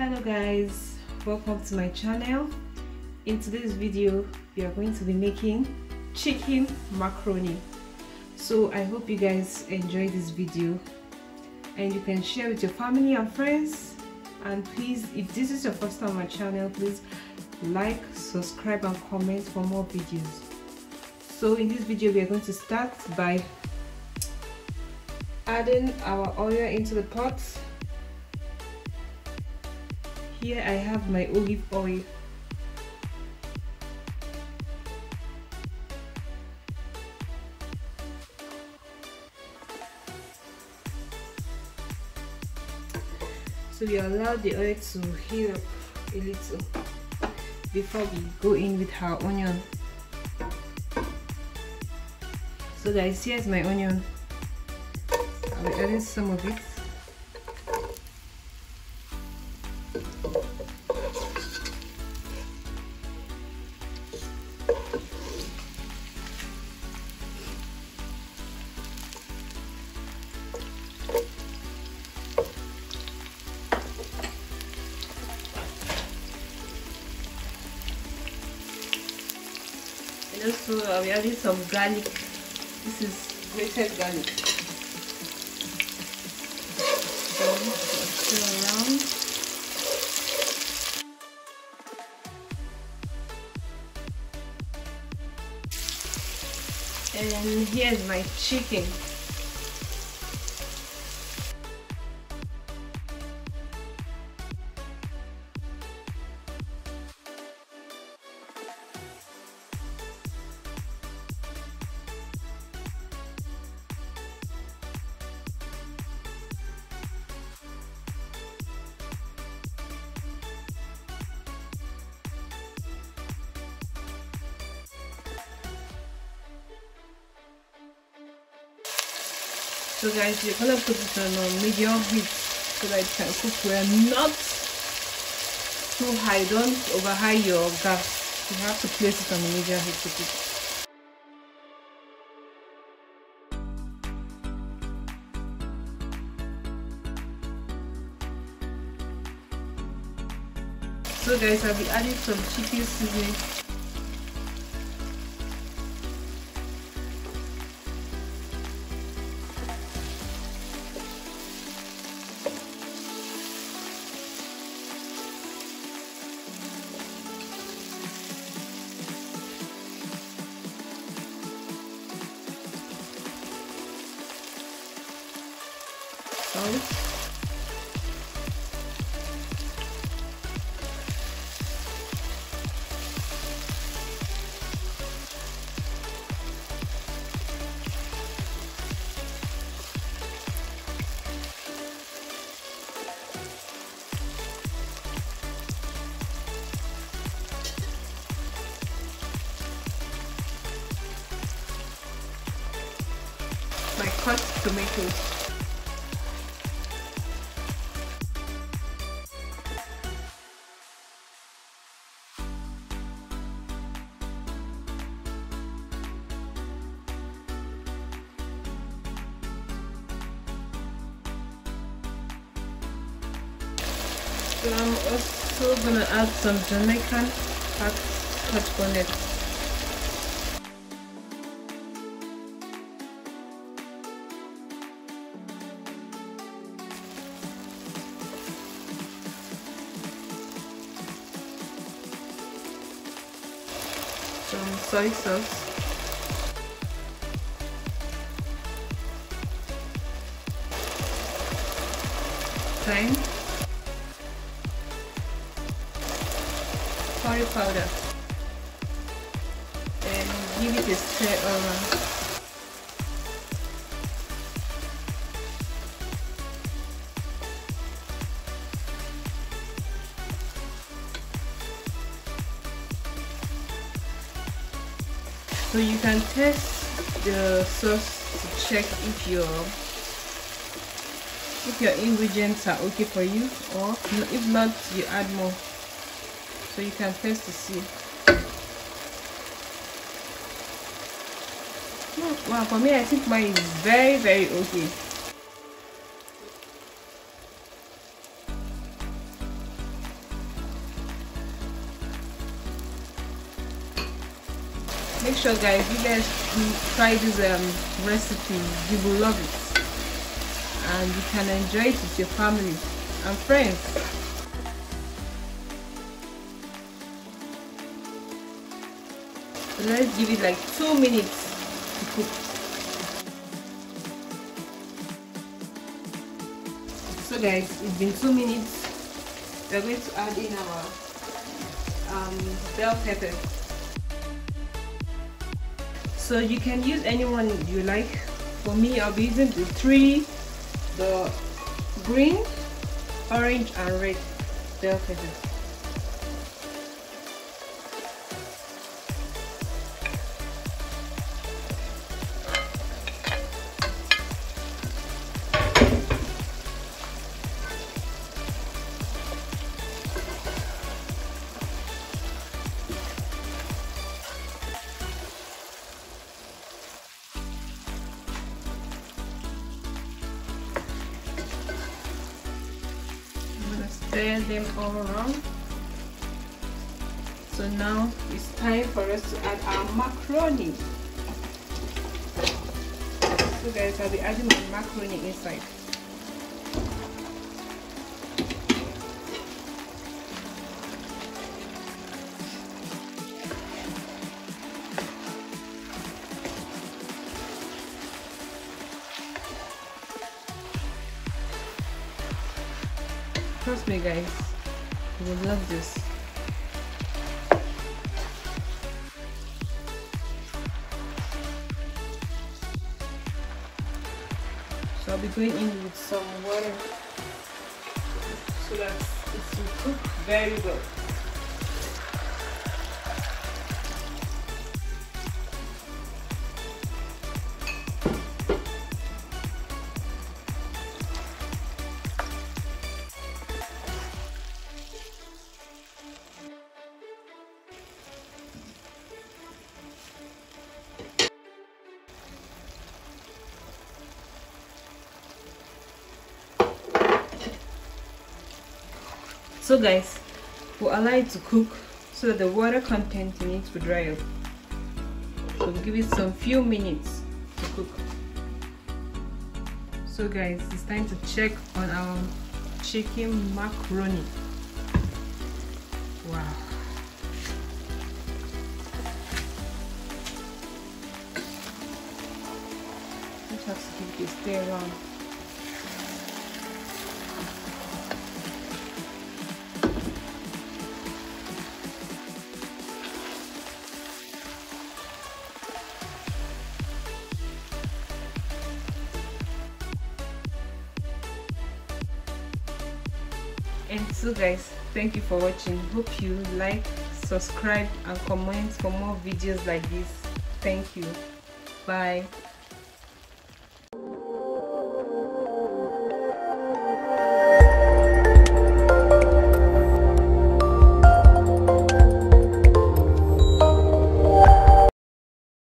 Hello guys, welcome to my channel. In today's video we are going to be making chicken macaroni, so I hope you guys enjoy this video and you can share with your family and friends. And please, if this is your first time on my channel, please like, subscribe and comment for more videos. So in this video we are going to start by adding our oil into the pot. Here I have my olive oil. So we allow the oil to heat up a little before we go in with our onion. So guys, here's my onion. I'll be adding some of it. Also, I'll be adding some garlic. This is grated garlic. Turn around. And here's my chicken. So guys, you're gonna put it on medium heat so that it can cook well, not too high. Don't overheat your gas. You have to place it on the medium heat to cook. So guys, I'll be adding some chicken seasoning. My cut tomatoes. So I'm also gonna add some Jamaican packed Scotch Bonnet. Some soy sauce. Thyme. Curry powder, and give it a stir around. So you can test the sauce to check if your ingredients are okay for you, or if not, you add more. So you can taste to see. Wow, for me I think mine is very, very okay. Make sure, guys, you guys try this recipe. You will love it, and you can enjoy it with your family and friends. So let's give it like 2 minutes to cook. So, guys, it's been 2 minutes. We're going to add in our bell pepper. So you can use any one you like. For me, I'll be using the three, the green, orange and red bell pepper. Stir them all around. So now it's time for us to add our macaroni. So guys, I'll be adding my macaroni inside. Trust me, guys, you will love this. So I'll be going in with some water so that it will cook very well. So guys, we'll allow it to cook so that the water content in it will dry up. So we'll give it some few minutes to cook. So guys, it's time to check on our chicken macaroni. Wow. Just have to give it a stir around. And so guys, thank you for watching. Hope you like, subscribe and comment for more videos like this. Thank you. Bye.